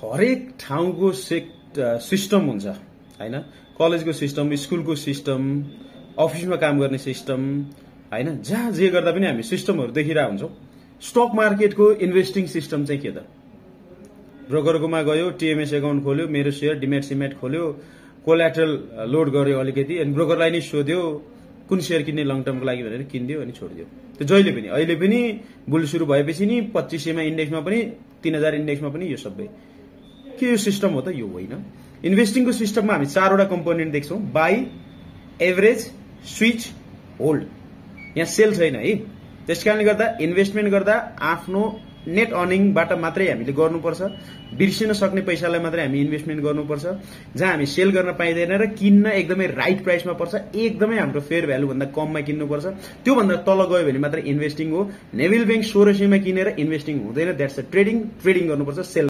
हरेक ठाउँको सिस्टम हुन्छ हैन। कलेजको सिस्टम, स्कुलको सिस्टम, अफिसमा काम गर्ने सिस्टम हैन, जहाँ जे गर्दा पनि हामी सिस्टमहरु देखिरा हुन्छौ। स्टक मार्केटको इन्भेस्टिङ सिस्टम चाहिँ के त? ब्रोकरकोमा गयो, टीएमएस एकाउन्ट खोल्यो, मेरो शेयर डिमेट सिमेट खोल्यो, कोल्याटरल लोड गर्यो अलिकति, अनि ब्रोकरलाई नि सोध्यो कुन शेयर किन्ने लङ टर्मको लागि भनेर किन्दियो अनि छोड्दियो। त्यो जहिले पनि अहिले पनि बुल सुरु भएपछि नि 2500 मा इन्डेक्समा पनि 3000 इन्डेक्समा पनि यो सबै के यो सिस्टम हो त? यो होइन। इन्भेस्टिङको सिस्टममा हामी चारवटा कम्पोनेन्ट देख्छौं, बाई, एभरेज, स्विच, होल्ड। यहाँ सेल छैन है, त्यसकारणले गर्दा इन्भेस्टमेन्ट गर्दा आफ्नो नेट अर्निङबाट मात्रै हामीले गर्नुपर्छ, बिर्सिन सक्ने पैसालाई मात्रै हामी इन्भेस्टमेन्ट गर्नुपर्छ, जहाँ हामी सेल गर्न पाइदैन र किन्न एकदमै राइट प्राइसमा पर्छ, एकदमै हाम्रो फेयर भ्यालु भन्दा कममा किन्नुपर्छ। त्यो भन्दा तल गयो भने मात्र इन्भेस्टिङ हो। नेभिल बैंक 1600 मा किनेर इन्भेस्टिङ हुँदैन, दैट्स अ ट्रेडिङ गर्नुपर्छ, सेल